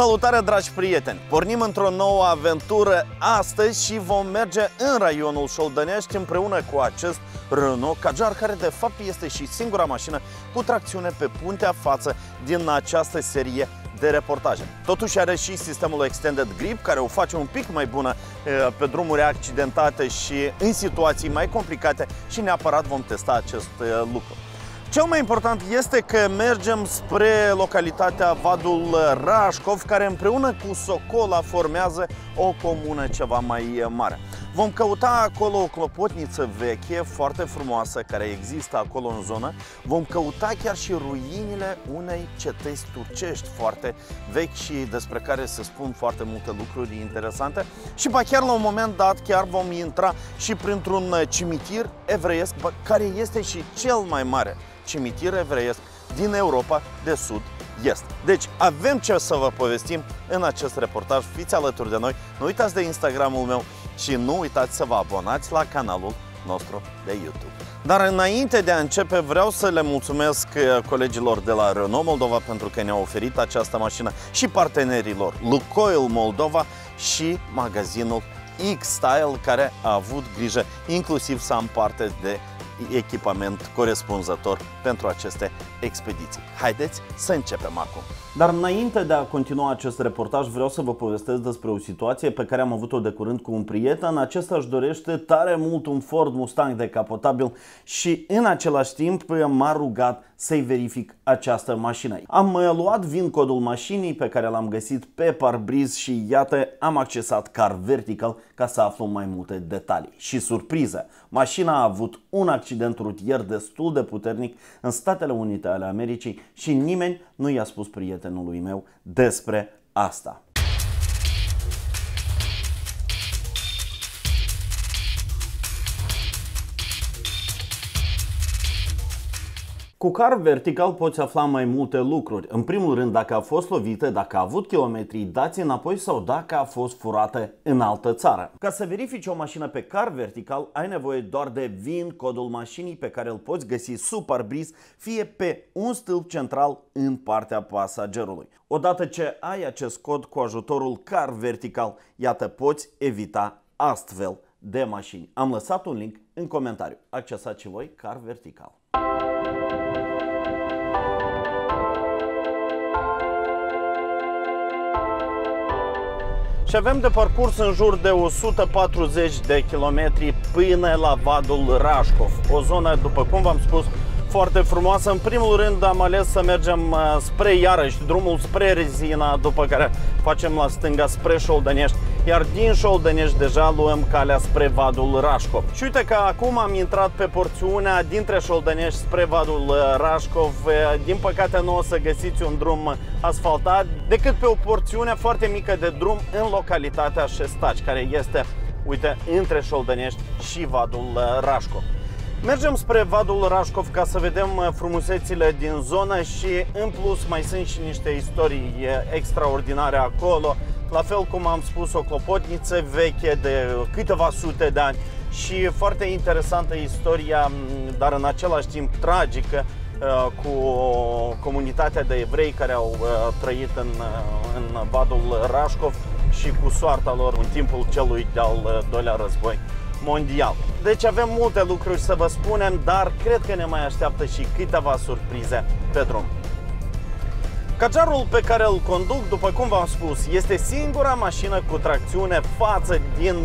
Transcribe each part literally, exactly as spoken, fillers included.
Salutare, dragi prieteni! Pornim într-o nouă aventură astăzi și vom merge în raionul Șoldănești împreună cu acest Renault Kadjar, care de fapt este și singura mașină cu tracțiune pe puntea față din această serie de reportaje. Totuși are și sistemul Extended Grip, care o face un pic mai bună pe drumuri accidentate și în situații mai complicate și neapărat vom testa acest lucru. Cel mai important este că mergem spre localitatea Vadul Rașcov, care împreună cu Socola formează o comună ceva mai mare. Vom căuta acolo o clopotniță veche, foarte frumoasă, care există acolo în zonă. Vom căuta chiar și ruinile unei cetăți turcești foarte vechi și despre care se spun foarte multe lucruri interesante. Și ba chiar la un moment dat chiar vom intra și printr-un cimitir evreiesc, care este și cel mai mare cimitir evreiesc din Europa de Sud-Est. Deci avem ce să vă povestim în acest reportaj. Fiți alături de noi, nu uitați de Instagramul meu și nu uitați să vă abonați la canalul nostru de YouTube. Dar înainte de a începe, vreau să le mulțumesc colegilor de la Renault Moldova pentru că ne-au oferit această mașină și partenerilor Lucoil Moldova și magazinul X-Style, care a avut grijă inclusiv să am parte de echipament corespunzător pentru aceste expediții. Haideți să începem acum! Dar înainte de a continua acest reportaj, vreau să vă povestesc despre o situație pe care am avut-o de curând cu un prieten. Acesta își dorește tare mult un Ford Mustang decapotabil și în același timp m-a rugat să-i verific această mașină. Am luat V I N codul mașinii pe care l-am găsit pe parbriz și iată, am accesat CarVertical ca să aflu mai multe detalii. Și surpriză, mașina a avut un accident rutier destul de puternic în Statele Unite ale Americii și nimeni nu i-a spus prietenului meu despre asta. Cu CarVertical poți afla mai multe lucruri. În primul rând, dacă a fost lovită, dacă a avut kilometri dați înapoi sau dacă a fost furată în altă țară. Ca să verifici o mașină pe CarVertical, ai nevoie doar de V I N, codul mașinii, pe care îl poți găsi sub parbriz, fie pe un stâlp central în partea pasagerului. Odată ce ai acest cod cu ajutorul CarVertical, iată, poți evita astfel de mașini. Am lăsat un link în comentariu. Accesați și voi CarVertical. Și avem de parcurs în jur de o sută patruzeci de kilometri până la Vadul Rașcov, o zonă, după cum v-am spus, foarte frumoasă. În primul rând am ales să mergem spre, iarăși, drumul spre Rezina, după care facem la stânga spre Șoldănești, iar din Șoldănești deja luăm calea spre Vadul Rașcov. Și uite că acum am intrat pe porțiunea dintre Șoldănești spre Vadul Rașcov. Din păcate nu o să găsiți un drum asfaltat, decât pe o porțiune foarte mică de drum în localitatea Șestaci, care este, uite, între Șoldănești și Vadul Rașcov. Mergem spre Vadul Rașcov ca să vedem frumusețile din zonă și în plus mai sunt și niște istorii extraordinare acolo. La fel cum am spus, o clopotniță veche de câteva sute de ani și foarte interesantă istoria, dar în același timp tragică, cu comunitatea de evrei care au trăit în, în Vadul Rașcov și cu soarta lor în timpul celui de-al doilea război mondial. Deci avem multe lucruri să vă spunem, dar cred că ne mai așteaptă și câteva surprize pe drum. Kadjarul pe care îl conduc, după cum v-am spus, este singura mașină cu tracțiune față din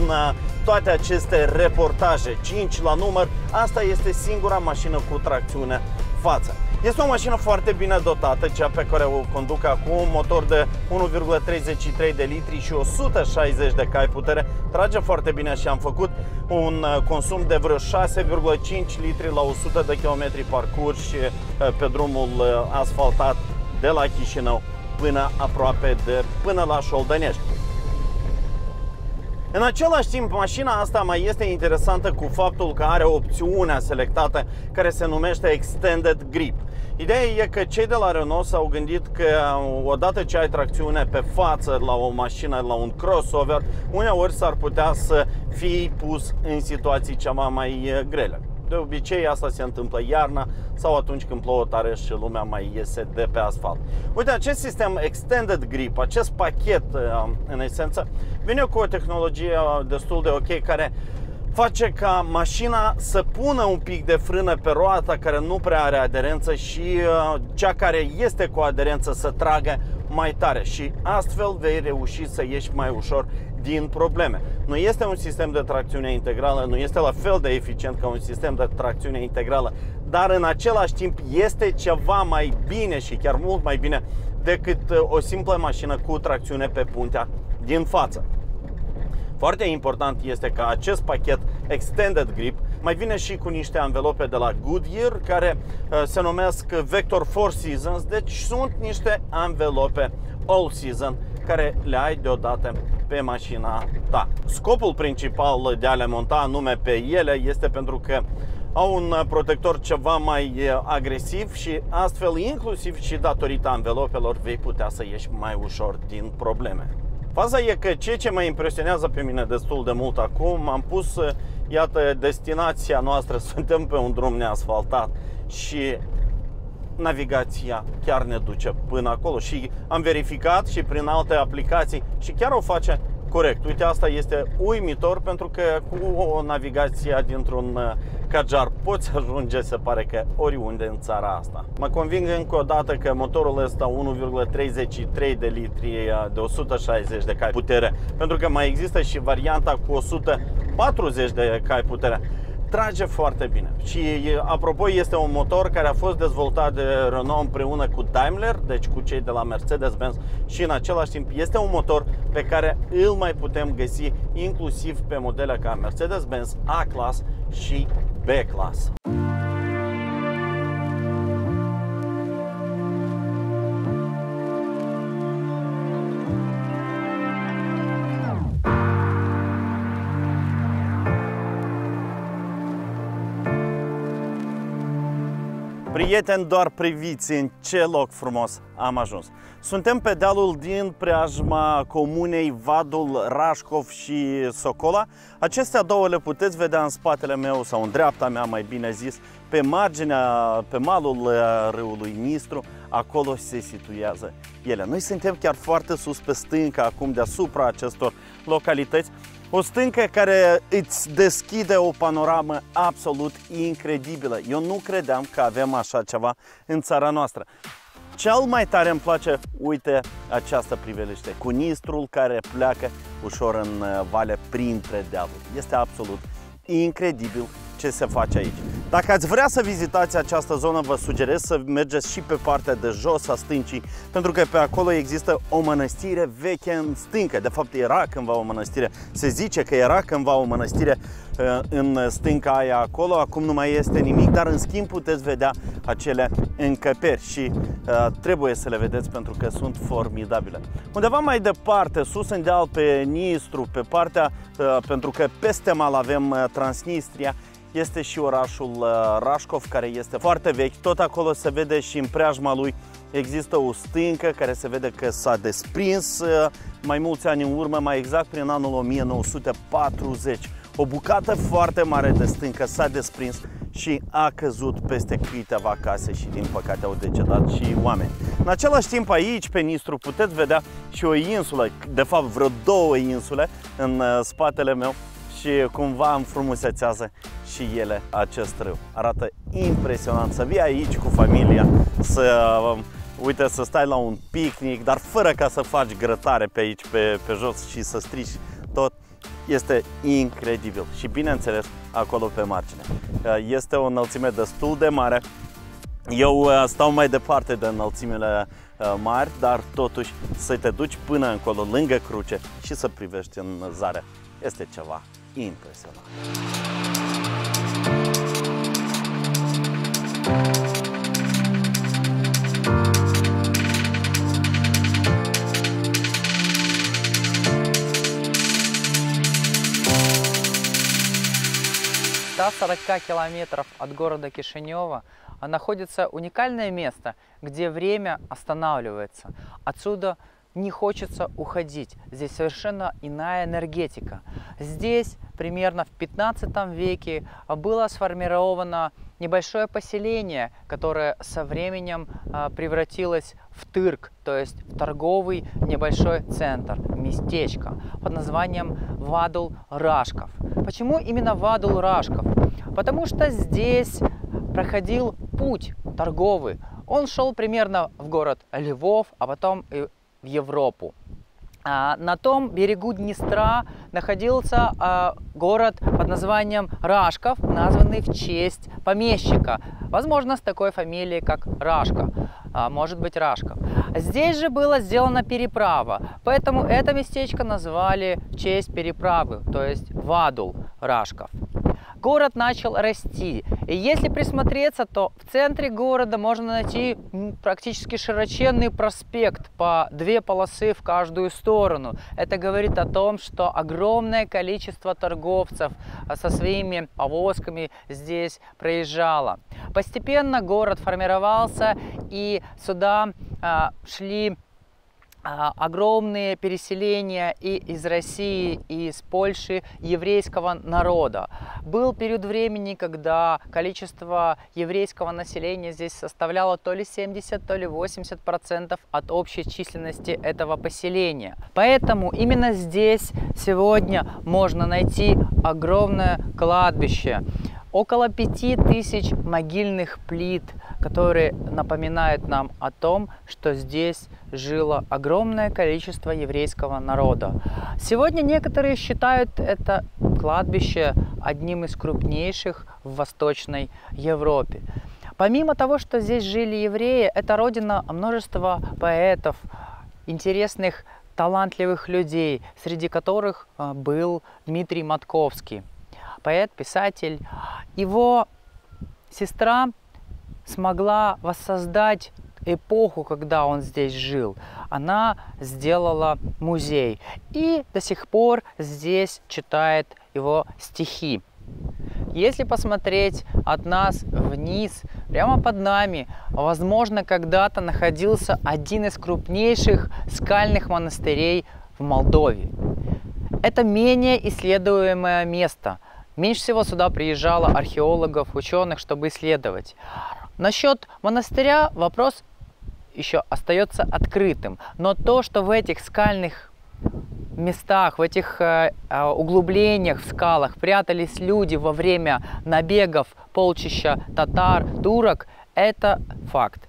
toate aceste reportaje, cinci la număr. Asta este singura mașină cu tracțiune față. Este o mașină foarte bine dotată, cea pe care o conduc acum, motor de unu virgulă treizeci și trei de litri și o sută șaizeci de cai putere, trage foarte bine și am făcut un consum de vreo șase virgulă cinci litri la o sută de kilometri parcurși pe drumul asfaltat de la Chișinău până aproape de, până la Șoldănești. În același timp, mașina asta mai este interesantă cu faptul că are opțiunea selectată care se numește Extended Grip. Ideea e că cei de la Renault s-au gândit că odată ce ai tracțiune pe față la o mașină, la un crossover, uneori s-ar putea să fii pus în situații ceva mai grele. De obicei asta se întâmplă iarna sau atunci când plouă tare și lumea mai iese de pe asfalt. Uite, acest sistem Extended Grip, acest pachet în esență, vine cu o tehnologie destul de ok care face ca mașina să pună un pic de frână pe roata care nu prea are aderență și cea care este cu aderență să tragă mai tare și astfel vei reuși să ieși mai ușor din probleme. Nu este un sistem de tracțiune integrală, nu este la fel de eficient ca un sistem de tracțiune integrală, dar în același timp este ceva mai bine și chiar mult mai bine decât o simplă mașină cu tracțiune pe puntea din față. Foarte important este că acest pachet Extended Grip mai vine și cu niște anvelope de la Goodyear care se numesc Vector patru Seasons, deci sunt niște anvelope All Season care le ai deodată pe mașina ta. Scopul principal de a le monta anume pe ele este pentru că au un protector ceva mai agresiv și astfel inclusiv și datorită anvelopelor vei putea să ieși mai ușor din probleme. Faza e că ceea ce mă impresionează pe mine destul de mult acum, am pus, iată, destinația noastră, suntem pe un drum neasfaltat și navigația chiar ne duce până acolo și am verificat și prin alte aplicații și chiar o face corect. Uite, asta este uimitor pentru că cu o navigație dintr-un Kadjar poți ajunge, se pare că, oriunde în țara asta. Mă conving încă o dată că motorul ăsta unu virgulă treizeci și trei de litri de o sută șaizeci de cai putere, pentru că mai există și varianta cu o sută patruzeci de cai putere, trage foarte bine. Și apropo, este un motor care a fost dezvoltat de Renault împreună cu Daimler, deci cu cei de la Mercedes-Benz, și în același timp este un motor pe care îl mai putem găsi inclusiv pe modele ca Mercedes-Benz A-Class și B-Class. Prieteni, doar priviți în ce loc frumos am ajuns. Suntem pe dealul din preajma comunei Vadul Rașcov și Socola. Acestea două le puteți vedea în spatele meu sau în dreapta mea, mai bine zis, pe marginea, pe malul râului Nistru, acolo se situează ele. Noi suntem chiar foarte sus pe stânca acum, deasupra acestor localități. O stâncă care îți deschide o panoramă absolut incredibilă. Eu nu credeam că avem așa ceva în țara noastră. Cel mai tare îmi place, uite, această priveliște, cu Nistrul care pleacă ușor în vale printre dealuri. Este absolut incredibil ce se face aici. Dacă ați vrea să vizitați această zonă, vă sugerez să mergeți și pe partea de jos a stâncii, pentru că pe acolo există o mănăstire veche în stâncă. De fapt, era cândva o mănăstire. Se zice că era cândva o mănăstire în stânca aia acolo. Acum nu mai este nimic, dar în schimb puteți vedea acele încăperi și uh, trebuie să le vedeți pentru că sunt formidabile. Undeva mai departe, sus în deal, pe Nistru, pe partea, uh, pentru că peste mal avem uh, Transnistria, este și orașul Rașcov, care este foarte vechi. Tot acolo se vede și în preajma lui există o stâncă care se vede că s-a desprins mai mulți ani în urmă, mai exact prin anul o mie nouă sute patruzeci. O bucată foarte mare de stâncă s-a desprins și a căzut peste câteva case și din păcate au decedat și oameni. În același timp, aici pe Nistru puteți vedea și o insulă, de fapt vreo două insule în spatele meu, și cumva înfrumusețează și ele acest râu. Arată impresionant să vii aici cu familia, să, uite, să stai la un picnic, dar fără ca să faci grătare pe aici, pe, pe jos și să strici tot. Este incredibil și, bineînțeles, acolo pe margine. Este o înălțime destul de mare. Eu stau mai departe de înălțimile mari, dar totuși să te duci până încolo, lângă cruce, și să privești în zare. Este ceva impresionant. В ста сорока километров от города Кишинева находится уникальное место, где время останавливается. Отсюда не хочется уходить. Здесь совершенно иная энергетика. Здесь примерно в пятнадцатом веке было сформировано небольшое поселение, которое со временем превратилось в тырк, то есть в торговый небольшой центр, местечко под названием Vadul Rașcov. Почему именно Vadul Rașcov? Потому что здесь проходил путь торговый. Он шел примерно в город Львов, а потом и в Европу. А на том берегу Днестра находился а, город под названием Рашков, названный в честь помещика. Возможно, с такой фамилией, как Рашко. А, может быть, Рашков. Здесь же была сделана переправа, поэтому это местечко назвали в честь переправы, то есть Vadul Rașcov. Город начал расти, и если присмотреться, то в центре города можно найти практически широченный проспект по две полосы в каждую сторону. Это говорит о том, что огромное количество торговцев со своими повозками здесь проезжало. Постепенно город формировался, и сюда а, шли огромные переселения и из России, и из Польши еврейского народа. Был период времени, когда количество еврейского населения здесь составляло то ли семьдесят, то ли восемьдесят процентов от общей численности этого поселения. Поэтому именно здесь сегодня можно найти огромное кладбище. Около пяти тысяч могильных плит, которые напоминают нам о том, что здесь жило огромное количество еврейского народа. Сегодня некоторые считают это кладбище одним из крупнейших в Восточной Европе. Помимо того, что здесь жили евреи, это родина множества поэтов, интересных, талантливых людей, среди которых был Дмитрий Матковский. Поэт, писатель. Его сестра смогла воссоздать эпоху, когда он здесь жил. Она сделала музей и до сих пор здесь читает его стихи. Если посмотреть от нас вниз, прямо под нами, возможно, когда-то находился один из крупнейших скальных монастырей в Молдове. Это менее исследуемое место. Меньше всего сюда приезжало археологов, ученых, чтобы исследовать. Насчет монастыря вопрос еще остается открытым. Но то, что в этих скальных местах, в этих э, углублениях в скалах прятались люди во время набегов полчища татар, турок, это факт.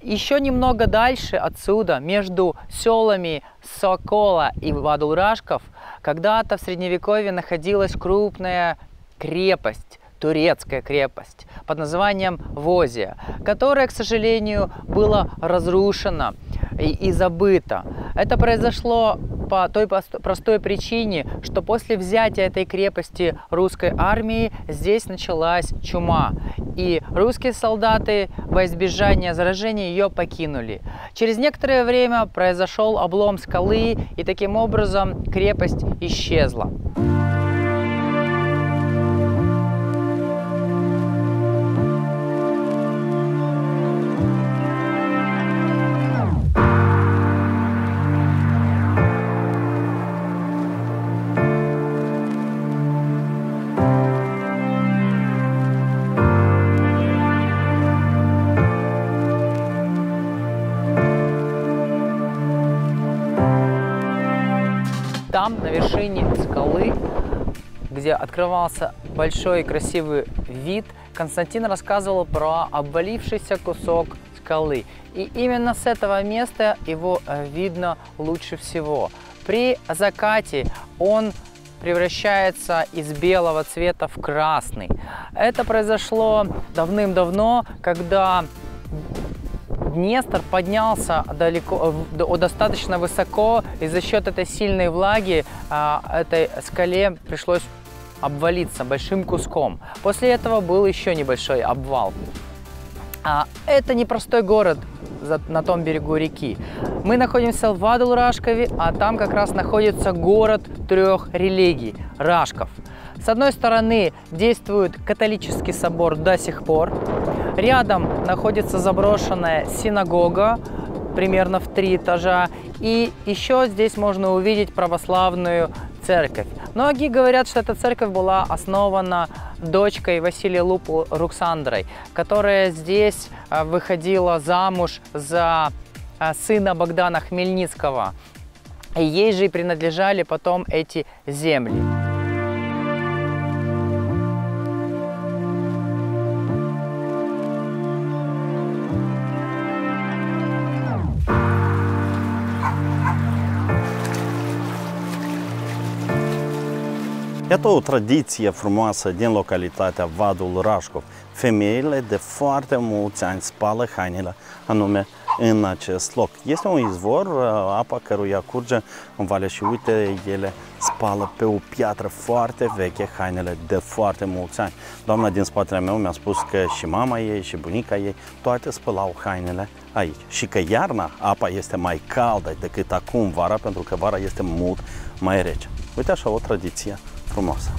Еще немного дальше отсюда, между селами Сокола и Vadul Rașcov, когда-то в Средневековье находилась крупная крепость, турецкая крепость под названием Возия, которая, к сожалению, была разрушена и, и забыта. Это произошло по той простой причине, что после взятия этой крепости русской армии здесь началась чума, и русские солдаты во избежание заражения ее покинули. Через некоторое время произошел облом скалы, и таким образом крепость исчезла. Там, на вершине скалы, где открывался большой и красивый вид, Константин рассказывал про обвалившийся кусок скалы. И именно с этого места его видно лучше всего. При закате он превращается из белого цвета в красный. Это произошло давным-давно, когда Днестр поднялся далеко, достаточно высоко, и за счет этой сильной влаги этой скале пришлось обвалиться большим куском. После этого был еще небольшой обвал. Это непростой город на том берегу реки. Мы находимся в Vadul Rașcov, а там как раз находится город трех религий – Рашков. С одной стороны действует католический собор до сих пор. Рядом находится заброшенная синагога, примерно в три этажа. И еще здесь можно увидеть православную церковь. Многие говорят, что эта церковь была основана дочкой Василия Лупу Руксандрой, которая здесь выходила замуж за сына Богдана Хмельницкого. И ей же и принадлежали потом эти земли. Iată o tradiție frumoasă din localitatea Vadul Rașcov. Femeile de foarte mulți ani spală hainele anume în acest loc. Este un izvor, apa căruia curge în vale și uite, ele spală pe o piatră foarte veche hainele de foarte mulți ani. Doamna din spatele meu mi-a spus că și mama ei și bunica ei toate spălau hainele aici. Și că iarna apa este mai caldă decât acum vara, pentru că vara este mult mai rece. Uite așa o tradiție frumoasă.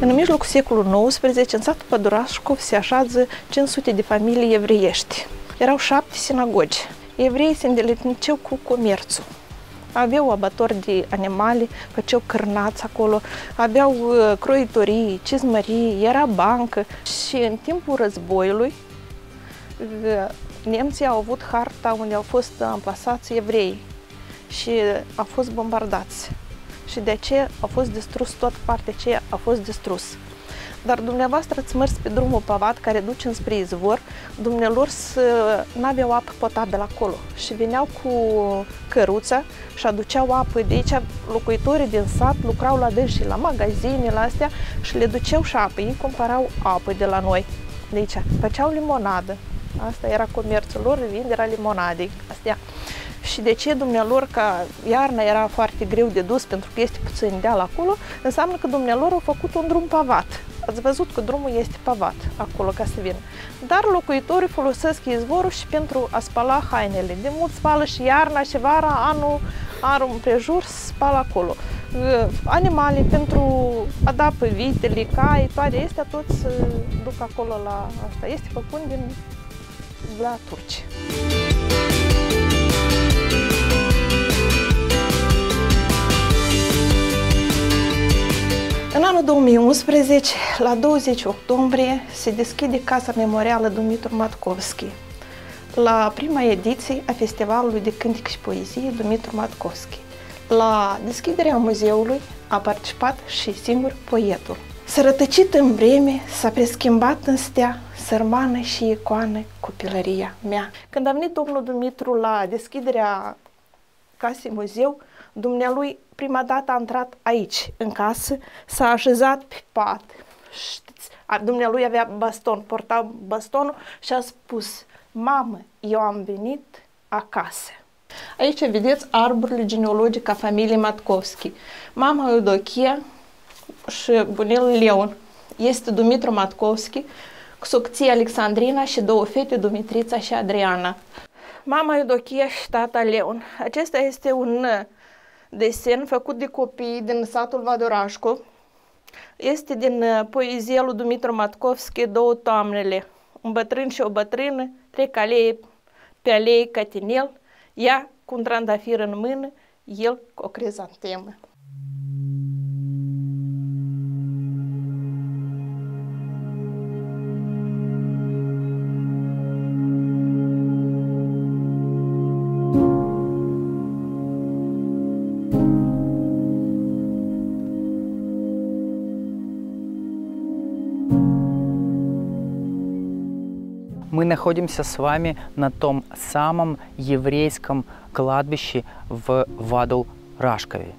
În mijlocul secolului nouăsprezece, în satul Pădurașcov se așează cinci sute de familii evreiești. Erau șapte sinagogi. Evreii se îndeletniceau cu comerțul. Aveau abatori de animale, făceau cârnați acolo, aveau croitorii, cizmării, era bancă. Și în timpul războiului, nemții au avut harta unde au fost amplasați evrei și au fost bombardați. Și de aceea a fost distrus, toată partea aceea a fost distrus. Dar dumneavoastră ați mers pe drumul pavat care duce înspre izvor, dumnealor n-aveau apă potabilă acolo și veneau cu căruța și aduceau apă. De aici locuitorii din sat lucrau la dânsii, la magazine, la astea și le duceau și apă. Ei cumpărau apă de la noi. De aici făceau limonadă. Asta era comerțul lor, vinderea limonadei. Astea. Și de ce dumnealor, ca iarna era foarte greu de dus pentru că este puțin deal acolo, înseamnă că dumnealor au făcut un drum pavat. Ați văzut că drumul este pavat acolo ca să vină. Dar locuitorii folosesc izvorul și pentru a spala hainele. De mult spală și iarna și vara, anul, anul împrejur spală acolo. Animale pentru a da pe vitele, cai, toate astea, toți se duc acolo la asta. Este făcut din la turci. În anul două mii unsprezece, la douăzeci octombrie, se deschide Casa Memorială Dumitru Matcovschi, la prima ediție a Festivalului de Cântec și Poezie Dumitru Matcovschi. La deschiderea muzeului a participat și singur poetul. Sărătăcit în vreme, s-a preschimbat în stea, sărmană și icoană copilăria mea. Când a venit domnul Dumitru la deschiderea casei muzeu, dumnealui prima dată a intrat aici, în casă, s-a așezat pe pat. Știți, dumnealui avea baston, porta bastonul și a spus: mamă, eu am venit acasă. Aici vedeți arborul genealogic a familiei Matcovschi. Mama Eudochia și bunel Leon. Este Dumitru Matcovschi, soție Alexandrina și două fete, Dumitrița și Adriana. Mama Eudochia și tata Leon. Acesta este un desen făcut de copii din satul Vadul Rașcov. Este din poezia lui Dumitru Matcovschi, Două toamnele. Un bătrân și o bătrână trec alee, pe alee Catinel, ea cu un trandafir în mână, el cu o crizantemă. Мы находимся с вами на том самом еврейском кладбище в Вадул-Рашкове.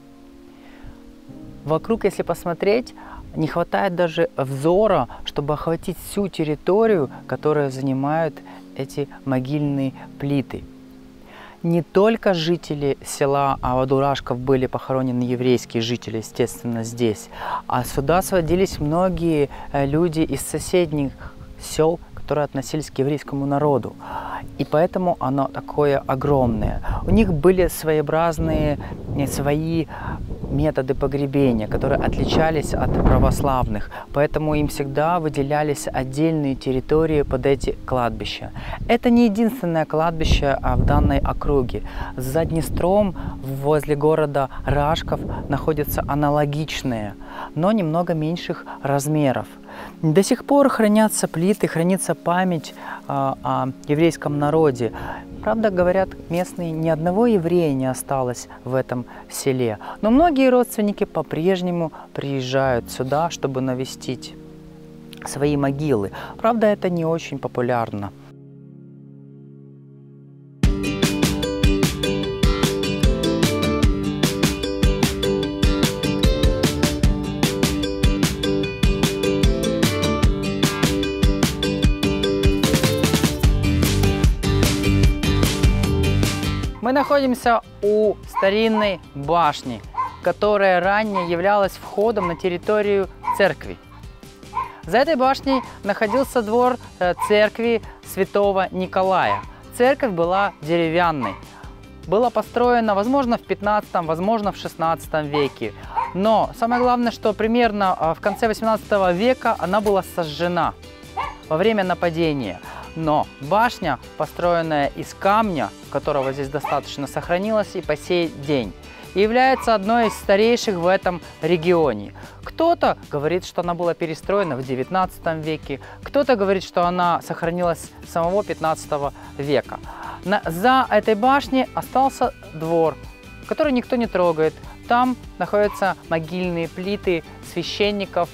Вокруг, если посмотреть, не хватает даже взора, чтобы охватить всю территорию, которую занимают эти могильные плиты. Не только жители села Вадул-Рашков были похоронены, еврейские жители, естественно, здесь, а сюда сводились многие люди из соседних сел, которые относились к еврейскому народу, и поэтому оно такое огромное. У них были своеобразные, свои методы погребения, которые отличались от православных, поэтому им всегда выделялись отдельные территории под эти кладбища. Это не единственное кладбище в данной округе. За Днестром, возле города Рашков, находятся аналогичные, но немного меньших размеров. До сих пор хранятся плиты, хранится память э, о еврейском народе. Правда, говорят местные, ни одного еврея не осталось в этом селе. Но многие родственники по-прежнему приезжают сюда, чтобы навестить свои могилы. Правда, это не очень популярно. Мы находимся у старинной башни, которая ранее являлась входом на территорию церкви. За этой башней находился двор церкви Святого Николая. Церковь была деревянной. Была построена, возможно, в пятнадцатом, возможно, в шестнадцатом веке. Но самое главное, что примерно в конце восемнадцатого века она была сожжена во время нападения. Но башня, построенная из камня, которого здесь достаточно сохранилось и по сей день, является одной из старейших в этом регионе. Кто-то говорит, что она была перестроена в девятнадцатом веке, кто-то говорит, что она сохранилась с самого пятнадцатого века. За этой башней остался двор, который никто не трогает. Там находятся могильные плиты священников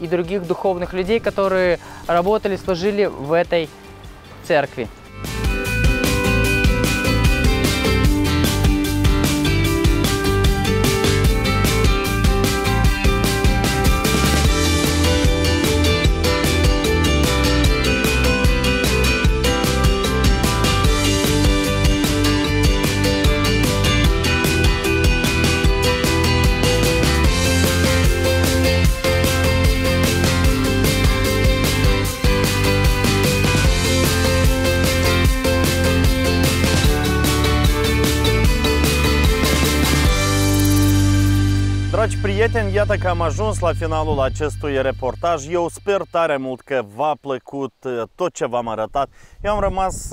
и других духовных людей, которые работали, служили в этой церкви. Dragi prieteni, iată că am ajuns la finalul acestui reportaj. Eu sper tare mult că v-a plăcut tot ce v-am arătat. Eu am rămas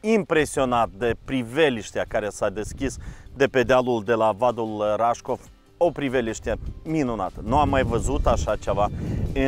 impresionat de priveliștea care s-a deschis de pe dealul de la Vadul Rașcov. O priveliște minunată. Nu am mai văzut așa ceva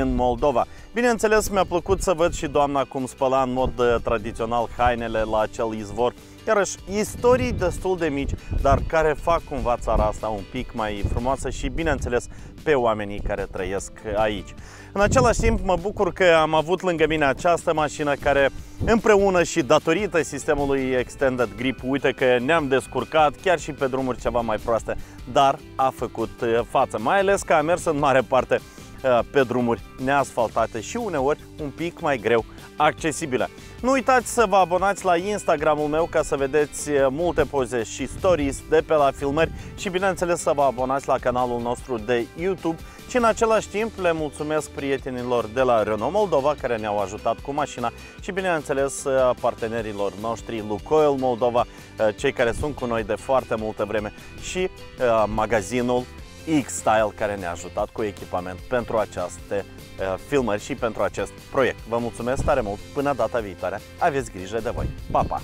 în Moldova. Bineînțeles, mi-a plăcut să văd și doamna cum spăla în mod tradițional hainele la acel izvor. Iarăși, istorii destul de mici, dar care fac cumva țara asta un pic mai frumoasă și, bineînțeles, pe oamenii care trăiesc aici. În același timp, mă bucur că am avut lângă mine această mașină care, împreună și datorită sistemului Extended Grip, uite că ne-am descurcat chiar și pe drumuri ceva mai proaste, dar a făcut față, mai ales că a mers în mare parte pe drumuri neasfaltate și uneori un pic mai greu accesibile. Nu uitați să vă abonați la Instagram-ul meu ca să vedeți multe poze și stories de pe la filmări și, bineînțeles, să vă abonați la canalul nostru de YouTube. Și în același timp le mulțumesc prietenilor de la Renault Moldova care ne-au ajutat cu mașina și, bineînțeles, partenerilor noștri Lucoil Moldova, cei care sunt cu noi de foarte multă vreme, și magazinul X-Style care ne-a ajutat cu echipament pentru aceste filmări și pentru acest proiect. Vă mulțumesc tare mult, până data viitoare, aveți grijă de voi! Pa, pa!